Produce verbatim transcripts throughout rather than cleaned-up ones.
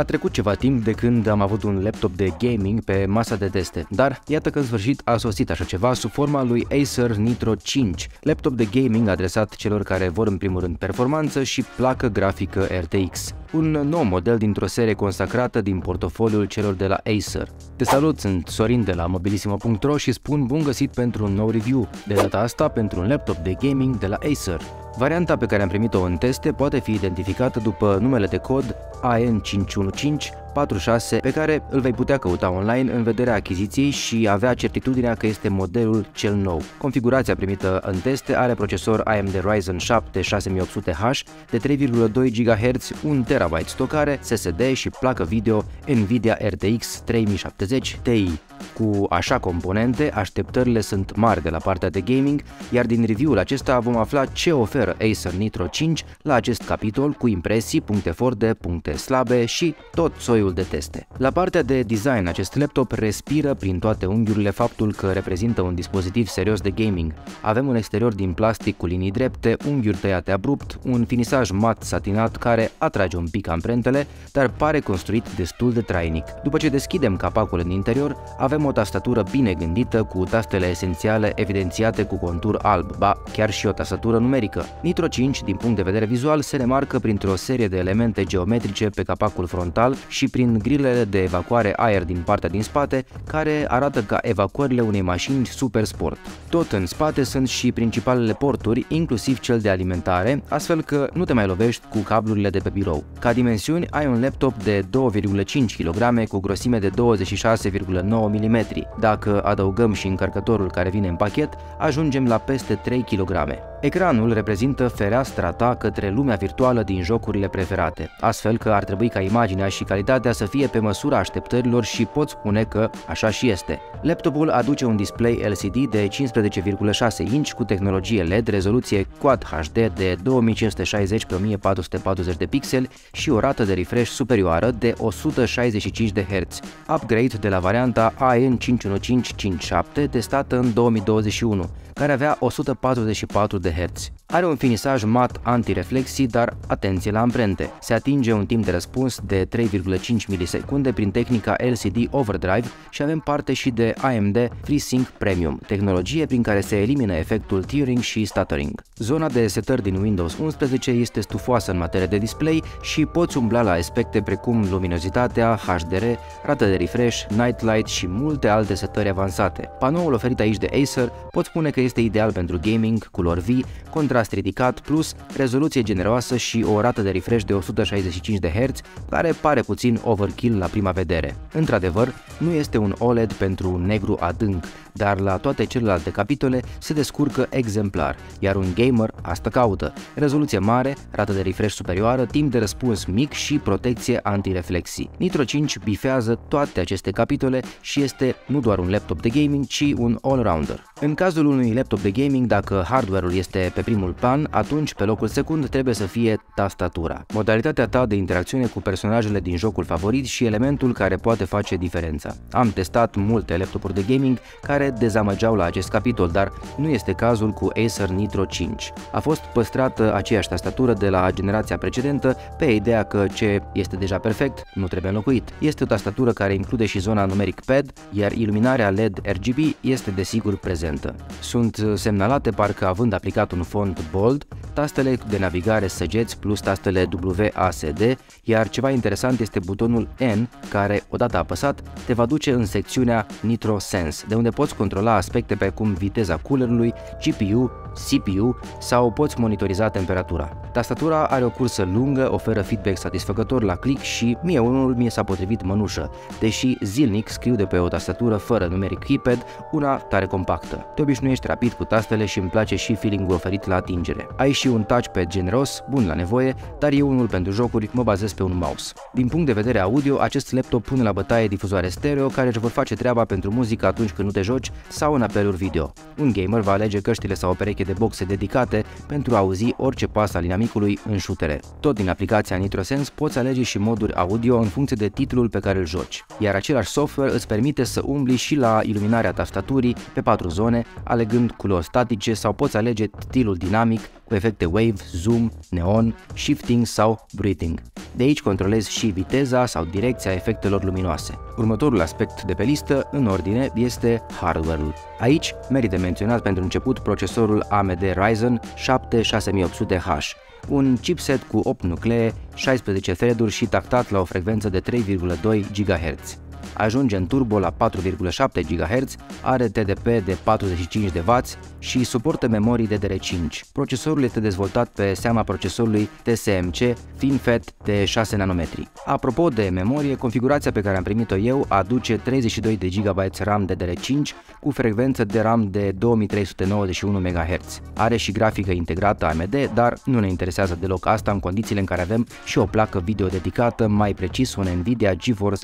A trecut ceva timp de când am avut un laptop de gaming pe masa de teste, dar iată că în sfârșit a sosit așa ceva sub forma lui Acer Nitro cinci, laptop de gaming adresat celor care vor în primul rând performanță și placă grafică R T X. Un nou model dintr-o serie consacrată din portofoliul celor de la Acer. Te salut, sunt Sorin de la mobilissimo punct ro și spun bun găsit pentru un nou review, de data asta pentru un laptop de gaming de la Acer. Varianta pe care am primit-o în teste poate fi identificată după numele de cod A N cinci unu cinci patru șase pe care îl vei putea căuta online în vederea achiziției și avea certitudinea că este modelul cel nou. Configurația primită în teste are procesor A M D Ryzen șapte șase mii opt sute H de trei virgulă doi gigaherți, un terabyte stocare, S S D și placă video NVIDIA R T X trei mii șaptezeci Ti. Cu așa componente, așteptările sunt mari de la partea de gaming, iar din review-ul acesta vom afla ce oferă Acer Nitro cinci la acest capitol cu impresii, puncte forte, puncte slabe și tot soiul de teste. La partea de design, acest laptop respiră prin toate unghiurile faptul că reprezintă un dispozitiv serios de gaming. Avem un exterior din plastic cu linii drepte, unghiuri tăiate abrupt, un finisaj mat satinat care atrage un pic amprentele, dar pare construit destul de trainic. După ce deschidem capacul în interior, avem o tastatură bine gândită cu tastele esențiale evidențiate cu contur alb, ba chiar și o tastatură numerică. Nitro cinci, din punct de vedere vizual, se remarcă printr-o serie de elemente geometrice pe capacul frontal și prin grilele de evacuare aer din partea din spate, care arată ca evacuările unei mașini super sport. Tot în spate sunt și principalele porturi, inclusiv cel de alimentare, astfel că nu te mai lovești cu cablurile de pe birou. Ca dimensiuni, ai un laptop de două virgulă cinci kilograme cu grosime de douăzeci și șase virgulă nouă milimetri. Dacă adăugăm și încărcătorul care vine în pachet, ajungem la peste trei kilograme. Ecranul reprezintă fereastra ta către lumea virtuală din jocurile preferate, astfel că ar trebui ca imaginea și calitatea să fie pe măsura așteptărilor și pot spune că așa și este. Laptopul aduce un display L C D de cincisprezece virgulă șase inci cu tehnologie L E D, rezoluție Quad H D de două mii cinci sute șaizeci pe o mie patru sute patruzeci de pixeli și o rată de refresh superioară de o sută șaizeci și cinci de herți, upgrade de la varianta A N cinci unu cinci cinci șapte testată în două mii douăzeci și unu, care avea o sută patruzeci și patru de herți. Are un finisaj mat antireflexii, dar atenție la amprente. Se atinge un timp de răspuns de trei virgulă cinci milisecunde prin tehnica L C D Overdrive și avem parte și de A M D FreeSync Premium, tehnologie prin care se elimină efectul tearing și stuttering. Zona de setări din Windows unsprezece este stufoasă în materie de display și poți umbla la aspecte precum luminozitatea, H D R, rată de refresh, nightlight și multe alte setări avansate. Panoul oferit aici de Acer pot spune că este ideal pentru gaming, culori vii, contrast ridicat plus rezoluție generoasă și o rată de refresh de o sută șaizeci și cinci de herți, care pare puțin overkill la prima vedere. Într-adevăr, nu este un O L E D pentru negru adânc, dar la toate celelalte capitole se descurcă exemplar, iar un gamer asta caută: rezoluție mare, rată de refresh superioară, timp de răspuns mic și protecție antireflexii. Nitro cinci bifează toate aceste capitole și este nu doar un laptop de gaming, ci un all-rounder. În cazul unui laptop de gaming, dacă hardware-ul este pe primul plan, atunci pe locul secund trebuie să fie tastatura, modalitatea ta de interacțiune cu personajele din jocul favorit și elementul care poate face diferența. Am testat multe laptopuri de gaming care dezamăgeau la acest capitol, dar nu este cazul cu Acer Nitro cinci. A fost păstrată aceeași tastatură de la generația precedentă pe ideea că ce este deja perfect nu trebuie înlocuit. Este o tastatură care include și zona numeric pad, iar iluminarea L E D R G B este desigur prezentă. Sunt semnalate parcă având aplicat un font bold, tastele de navigare săgeți plus tastele W A S D, iar ceva interesant este butonul N, care odată apăsat te va duce în secțiunea NitroSense, de unde poți controla aspecte precum viteza coolerului, G P U, C P U sau poți monitoriza temperatura. Tastatura are o cursă lungă, oferă feedback satisfăcător la click și mie unul mi s-a potrivit mănușă, deși zilnic scriu de pe o tastatură fără numeric keypad, una tare compactă. Te obișnuiești rapid cu tastele și îmi place și feeling-ul oferit la atingere. Ai și un touchpad generos, bun la nevoie, dar eu unul pentru jocuri mă bazez pe un mouse. Din punct de vedere audio, acest laptop pune la bătaie difuzoare stereo care își vor face treaba pentru muzică atunci când nu te joci sau în apeluri video. Un gamer va alege căștile sau o pereche de boxe dedicate pentru a auzi orice pas al inamicului în șutere. Tot din aplicația NitroSense poți alege și moduri audio în funcție de titlul pe care îl joci, iar același software îți permite să umbli și la iluminarea tastaturii pe patru zone, alegând culori statice sau poți alege stilul dinamic, cu efecte wave, zoom, neon, shifting sau breathing. De aici controlezi și viteza sau direcția efectelor luminoase. Următorul aspect de pe listă, în ordine, este hardware-ul. Aici merită menționat pentru început procesorul A M D Ryzen șapte șase mii opt sute H, un chipset cu opt nuclee, șaisprezece thread-uri și tactat la o frecvență de trei virgulă doi gigaherți. Ajunge în turbo la patru virgulă șapte gigaherți, are T D P de patruzeci și cinci de wați și suportă memorii D D R cinci. Procesorul este dezvoltat pe seama procesorului T S M C FinFET de șase nanometri. Apropo de memorie, configurația pe care am primit-o eu aduce treizeci și doi de gigabyte RAM D D R cinci cu frecvență de RAM de două mii trei sute nouăzeci și unu de megaherți. Are și grafică integrată A M D, dar nu ne interesează deloc asta în condițiile în care avem și o placă video dedicată, mai precis un NVIDIA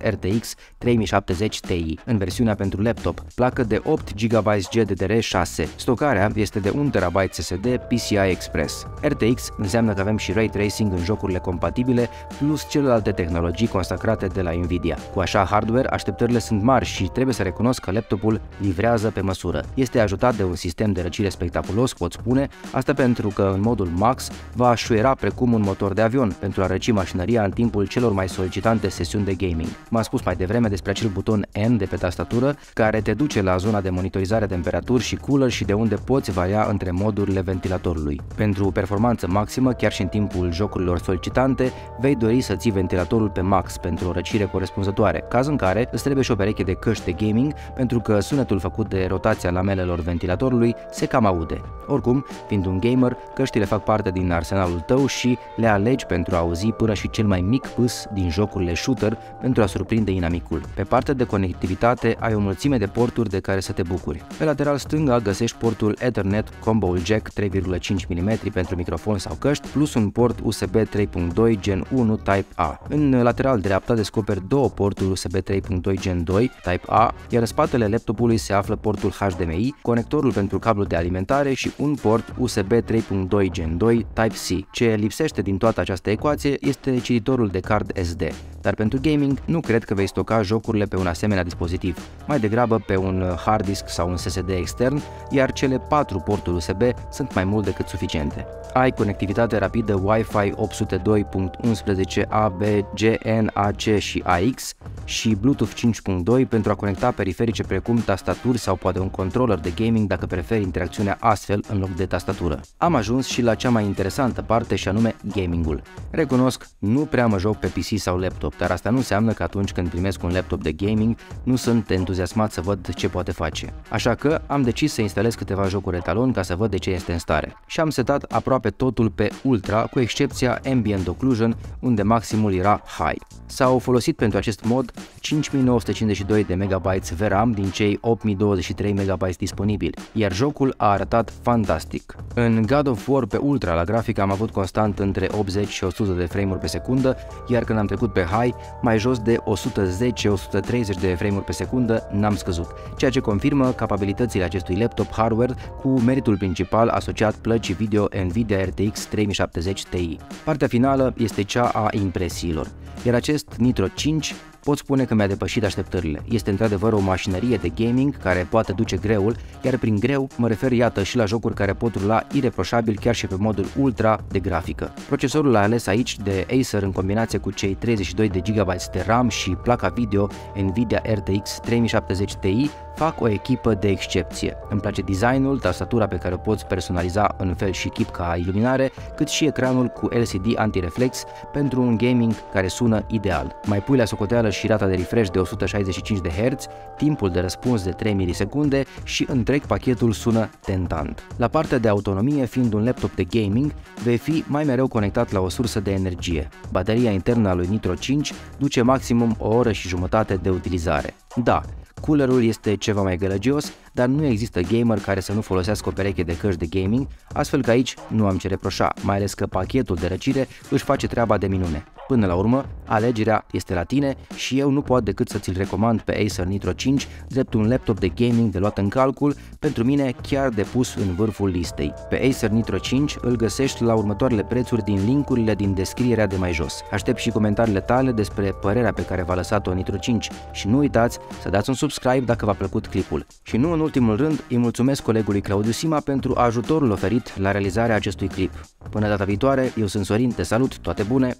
R T X treizeci șaptezeci Ti în versiunea pentru laptop, placă de opt gigabyte G D D R șase. Stocarea este de un terabyte S S D P C I Express. R T X înseamnă că avem și Ray Tracing în jocurile compatibile, plus celelalte tehnologii consacrate de la NVIDIA. Cu așa hardware, așteptările sunt mari și trebuie să recunosc că laptopul livrează pe măsură. Este ajutat de un sistem de răcire spectaculos, pot spune, asta pentru că în modul max va șuiera precum un motor de avion pentru a răci mașinăria în timpul celor mai solicitante sesiuni de gaming. M-am spus mai devreme despre acel buton N de pe tastatură care te duce la zona de monitorizare temperaturi și cooler și de unde poți varia între modurile ventilatorului. Pentru performanță maximă, chiar și în timpul jocurilor solicitante, vei dori să ții ventilatorul pe max pentru o răcire corespunzătoare, caz în care îți trebuie și o pereche de căști de gaming pentru că sunetul făcut de rotația lamelelor ventilatorului se cam aude. Oricum, fiind un gamer, căștile fac parte din arsenalul tău și le alegi pentru a auzi până și cel mai mic pâs din jocurile shooter pentru a surprinde inamicul. Pe partea de conectivitate ai o mulțime de porturi de care să te bucuri. Pe lateral stânga găsești portul Ethernet Combo Jack trei virgulă cinci milimetri pentru microfon sau căști, plus un port U S B trei punct doi Gen unu Type A. În lateral dreapta descoperi două porturi U S B trei punct doi Gen doi Type A, iar în spatele laptopului se află portul H D M I, conectorul pentru cablu de alimentare și un port U S B trei punct doi Gen doi Type C. Ce lipsește din toată această ecuație este cititorul de card S D, dar pentru gaming nu cred că vei stoca jocurile pe un asemenea dispozitiv, mai degrabă pe un hard disk sau un S S D extern, iar cele patru porturi U S B sunt mai mult decât suficiente. Ai conectivitate rapidă Wi-Fi opt zero doi punct unsprezece A B, G N, A C și A X și Bluetooth cinci punct doi pentru a conecta periferice precum tastaturi sau poate un controller de gaming dacă preferi interacțiunea astfel în loc de tastatură. Am ajuns și la cea mai interesantă parte și anume gaming-ul. Recunosc, nu prea mă joc pe P C sau laptop, dar asta nu înseamnă că atunci când primesc un laptop de gaming nu sunt entuziasmat să văd ce poate face. Așa că am decis să instalez câteva jocuri etalon ca să văd de ce este în stare. Și am setat aproape totul pe Ultra, cu excepția Ambient Occlusion, unde maximul era High. S-au folosit pentru acest mod cinci mii nouă sute cincizeci și doi de megabyte V RAM din cei opt mii douăzeci și trei de megabyte disponibili, iar jocul a arătat fantastic. În God of War pe Ultra la grafică am avut constant între optzeci și o sută de frame-uri pe secundă, iar când am trecut pe High, mai jos de o sută zece - o sută treizeci de frame-uri pe secundă n-am scăzut, ceea ce confirmă capabilitățile acestui laptop hardware cu meritul principal asociat plăcii video NVIDIA R T X trei mii șaptezeci Ti. Partea finală este cea a impresiilor, iar acest Nitro cinci pot spune că mi-a depășit așteptările. Este într-adevăr o mașinărie de gaming care poate duce greul, iar prin greu mă refer iată și la jocuri care pot rula ireproșabil chiar și pe modul ultra de grafică. Procesorul ales aici de Acer în combinație cu cei treizeci și doi de gigabyte de RAM și placa video NVIDIA R T X trei mii șaptezeci Ti fac o echipă de excepție. Îmi place designul, tastatura pe care o poți personaliza în fel și chip ca iluminare, cât și ecranul cu L C D antireflex pentru un gaming care sună ideal. Mai pui la socoteală și rata de refresh de o sută șaizeci și cinci de herți, timpul de răspuns de trei milisecunde și întreg pachetul sună tentant. La partea de autonomie, fiind un laptop de gaming, vei fi mai mereu conectat la o sursă de energie. Bateria internă a lui Nitro cinci duce maximum o oră și jumătate de utilizare. Da, coolerul este ceva mai gălăgios, dar nu există gamer care să nu folosească o pereche de căști de gaming, astfel că aici nu am ce reproșa, mai ales că pachetul de răcire își face treaba de minune. Până la urmă, alegerea este la tine și eu nu pot decât să ți-l recomand pe Acer Nitro cinci, drept un laptop de gaming de luat în calcul, pentru mine chiar de pus în vârful listei. Pe Acer Nitro cinci îl găsești la următoarele prețuri din linkurile din descrierea de mai jos. Aștept și comentariile tale despre părerea pe care v-a lăsat-o Nitro cinci și nu uitați să dați un subscribe dacă v-a plăcut clipul. Și nu în ultimul rând, îi mulțumesc colegului Claudiu Sima pentru ajutorul oferit la realizarea acestui clip. Până data viitoare, eu sunt Sorin, te salut, toate bune!